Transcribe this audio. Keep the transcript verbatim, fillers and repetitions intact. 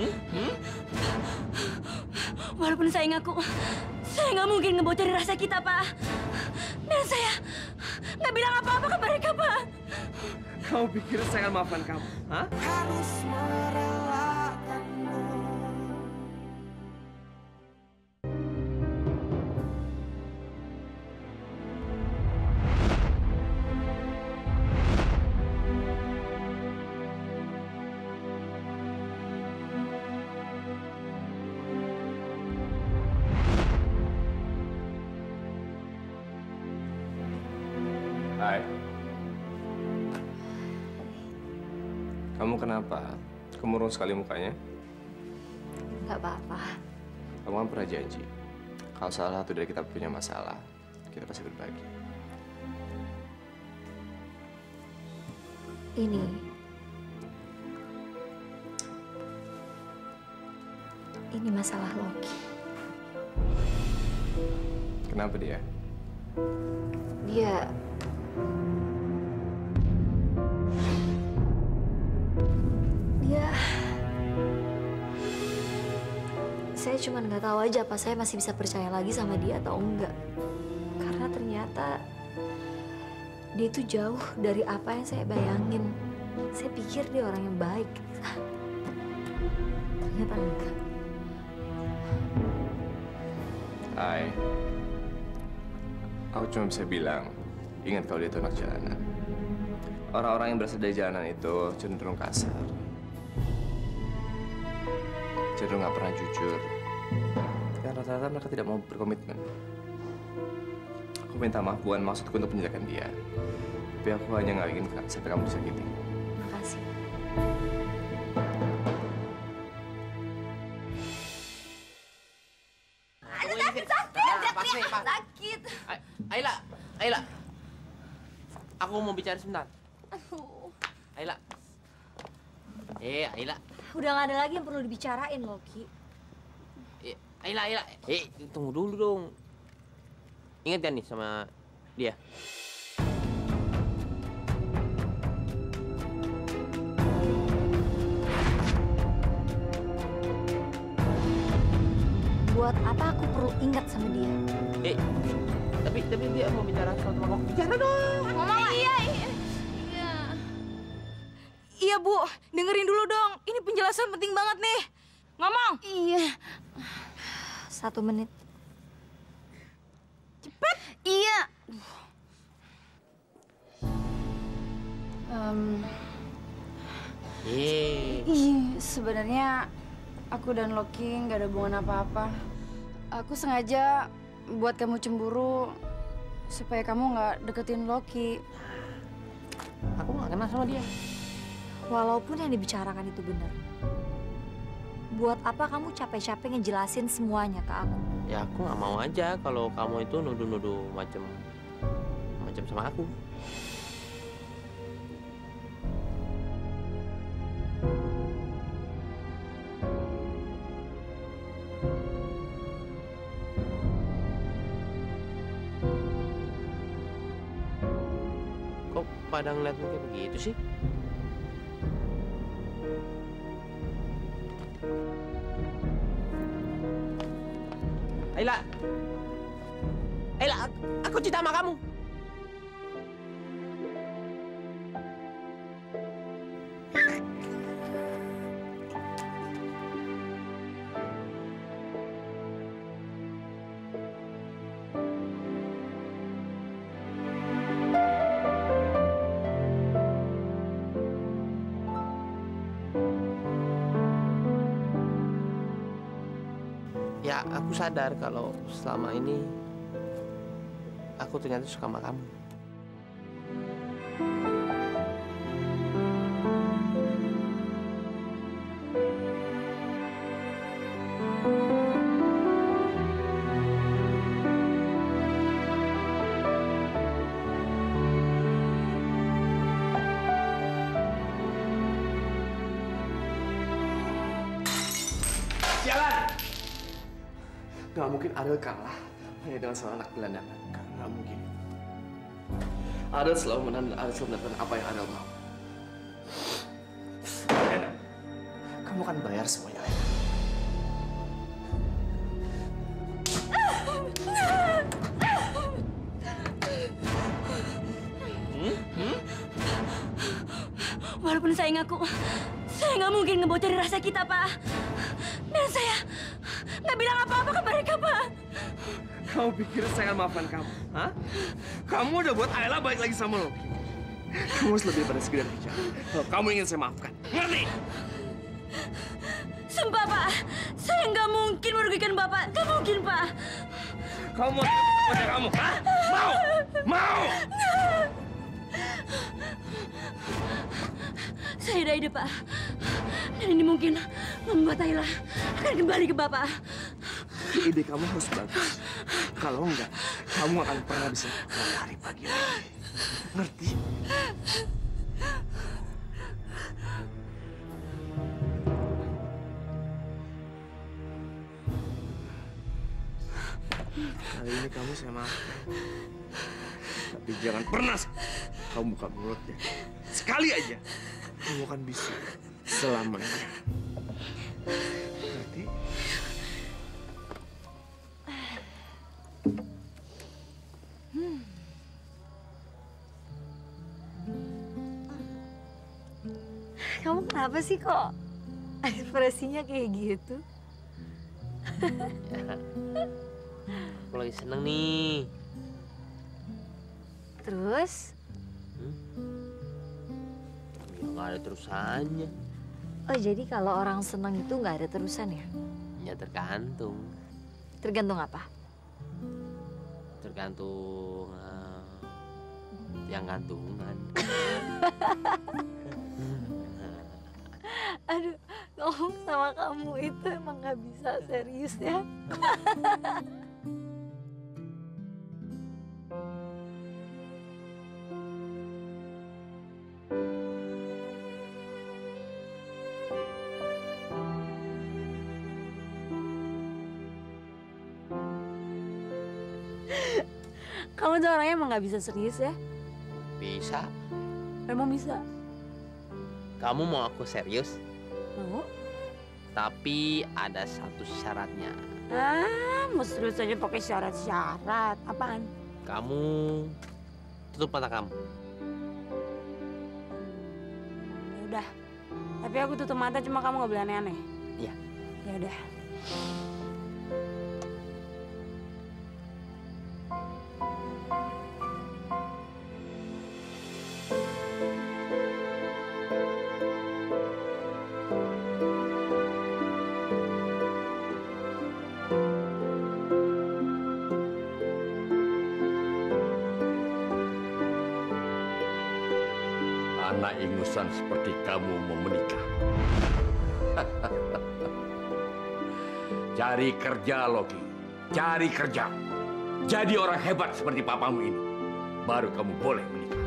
Hmm? Hmm? Walaupun saya ngaku, saya nggak mungkin ngebocorin rasa kita, Pak. Dan saya nggak bilang apa-apa ke mereka, Pak. Kau pikir saya akan maafkan kamu? Hah? Harus merelakanmu. Hai. Kamu kenapa? Kemurung sekali mukanya? Enggak apa-apa. Kamu kan pernah janji, kalau salah satu dari kita punya masalah, kita pasti berbagi. Ini. Ini masalah Loki. Kenapa dia? Dia... Dia... Saya cuma nggak tahu aja apa saya masih bisa percaya lagi sama dia atau enggak. Karena ternyata dia itu jauh dari apa yang saya bayangin. Saya pikir dia orang yang baik. Ternyata enggak. Hai. Aku cuma bisa bilang, ingat kalau dia itu anak jalanan. Orang-orang yang berasal dari jalanan itu cenderung kasar. Cenderung nggak pernah jujur. Dan rata-rata mereka tidak mau berkomitmen. Aku minta maaf, bukan maksudku untuk menjelekan dia. Tapi aku hanya nggak ingin sampai kamu disakiti. Makasih. Aduh, sakit, sakit! Sakit, sakit! Ayolah, ayolah. Aku mau bicara sebentar. Aduh. Ayla. Eh, Ayla. Udah nggak ada lagi yang perlu dibicarain, Loki. Eh, Ayla, Ayla. Eh, tunggu dulu dong. Ingat kan nih sama dia? Buat apa aku perlu ingat sama dia? Eh, tapi tapi dia mau bicara sama Loki. Bicara dong. Iya, iya, iya. Iya, Bu. Dengerin dulu dong. Ini penjelasan penting banget nih. Ngomong. Iya. Satu menit. Cepet. Iya. Um, yeah. Iya. Sebenarnya aku dan Loki nggak ada hubungan apa-apa. Aku sengaja buat kamu cemburu. Supaya kamu nggak deketin Loki. Aku nggak kenal sama dia. Walaupun yang dibicarakan itu benar. Buat apa kamu capek-capek ngejelasin semuanya ke aku? Ya aku nggak mau aja kalau kamu itu nuduh-nuduh macam macam sama aku. Pada ngeliat kayak begitu sih. Ayla, Ayla, aku cinta sama kamu. Ya, aku sadar kalau selama ini aku ternyata suka sama kamu. Gak mungkin Ariel kalah hanya dengan seorang anak gelandangan. Gak mungkin. Ariel selalu menang dan Ariel selalu mendapatkan apa yang Ariel mau. Ariel, kamu kamu akan bayar semuanya. Hmm? Hmm? Walaupun saya ngaku, saya nggak mungkin ngebocorin rahasia kita, Pak. Dan saya nggak bilang apa-apa ke mereka, Pak. Kamu pikir saya akan maafkan kamu? Hah? Kamu udah buat Ayla balik lagi sama lo. Kamu harus lebih pada sekedar bicara. Kalau kamu ingin saya maafkan, ngerti? Sumpah, Pak. Saya nggak mungkin merugikan Bapak. Nggak mungkin, Pak. Kamu mau kepada kamu, hah? Mau? Mau? Saya ada ide, Pak. Dan ini mungkin membuat Ayla akan kembali ke Bapak. Ide kamu harus bagus. Kalau enggak, kamu akan pernah bisa lari pagi lagi. Ngerti? Kali ini kamu saya maafkan. Tapi jangan pernah kamu buka mulutnya. Sekali aja. Kamu akan bisa selamanya. Ngerti? Hmm. Kamu kenapa sih kok ekspresinya kayak gitu? Aku lagi seneng nih. Terus? Hmm? Ya nggak ada terusannya. Oh, jadi kalau orang seneng itu nggak ada terusan ya? Ya tergantung. Tergantung apa? Tergantung uh, yang gantungan. Aduh, ngomong sama kamu itu emang nggak bisa serius ya. Kamu tuh orangnya emang nggak bisa serius ya? Bisa. Emang bisa? Kamu mau aku serius? Mau. Tapi ada satu syaratnya. Ah, mau serius aja pakai syarat-syarat. Apaan? Kamu tutup mata kamu. Ya udah. Tapi aku tutup mata cuma kamu nggak boleh aneh-aneh. Iya. Ya udah. Anak ingusan seperti kamu mau menikah. Cari kerja, Loki. Cari kerja. Jadi orang hebat seperti papamu ini. Baru kamu boleh menikah.